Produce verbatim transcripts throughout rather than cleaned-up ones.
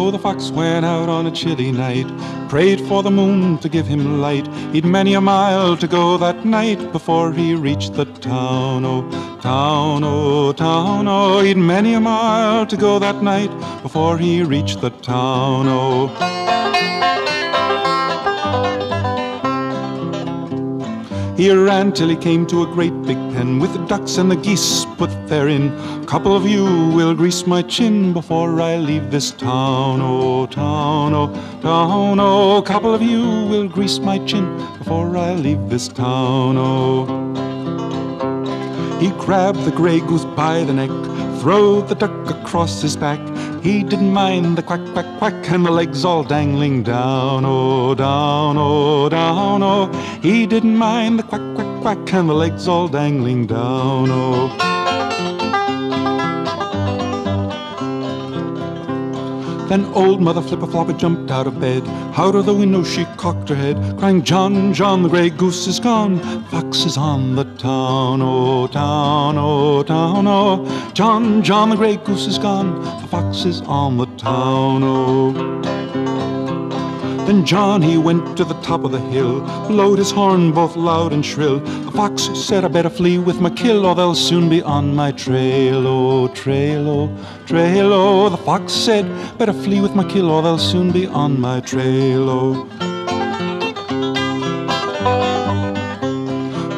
Oh, the fox went out on a chilly night, prayed for the moon to give him light. He'd many a mile to go that night before he reached the town. Oh, town, oh, town, oh, he'd many a mile to go that night before he reached the town. Oh, he ran till he came to a great big pen with the ducks and the geese put therein. Couple of you will grease my chin before I leave this town. Oh, town, oh, town, oh, couple of you will grease my chin before I leave this town. Oh, he grabbed the grey goose by the neck, throwed the duck across his back. He didn't mind the quack, quack, quack, and the legs all dangling down. Oh, down, oh, down, oh, he didn't mind the quack, quack, quack, and the legs all dangling down. Oh, then old Mother Flipperflopper jumped out of bed. Out of the window she cocked her head, crying, John, John, the grey goose is gone. Fox is on the town, oh, town, oh, town, oh. John, John, the grey goose is gone. The fox is on the town, oh. Then John, he went to the top of the hill, blowed his horn both loud and shrill. The fox said, I better flee with my kill, or they'll soon be on my trail, oh, trail, oh. Trail, oh, the fox said, better flee with my kill, or they'll soon be on my trail, oh.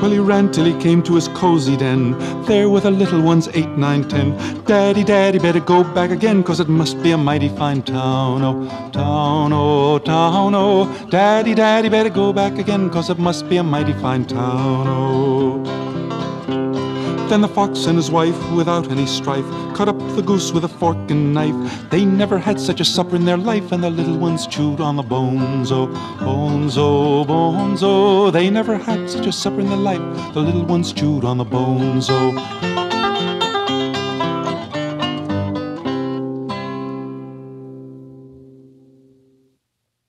Well, he ran till he came to his cozy den. There were the little ones, eight, nine, ten. Daddy, daddy, better go back again, 'cause it must be a mighty fine town, oh, town, oh, town, oh. Daddy, daddy, better go back again, 'cause it must be a mighty fine town, oh. Then the fox and his wife, without any strife, cut up the goose with a fork and knife. They never had such a supper in their life, and the little ones chewed on the bones, oh, bones, oh, bones, oh. They never had such a supper in their life, the little ones chewed on the bones, oh.